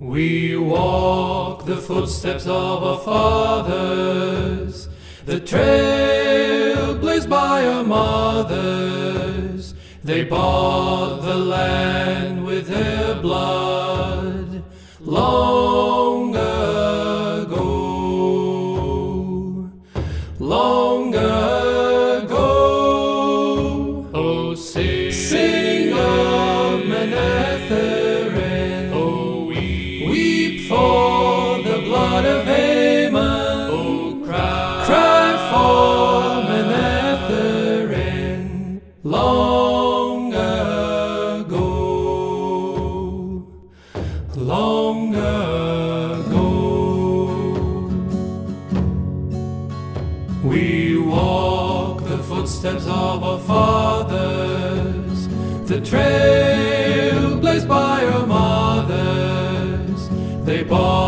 We walk the footsteps of our fathers, the trail blazed by our mothers. They bought the land with their blood long ago, long ago. Oh, sing of Manetheren, for the blood of Ammon. Oh, cry, cry for Manetheren, long ago, long ago. We walk the footsteps of our fathers, the trail blazed by our mothers. They bought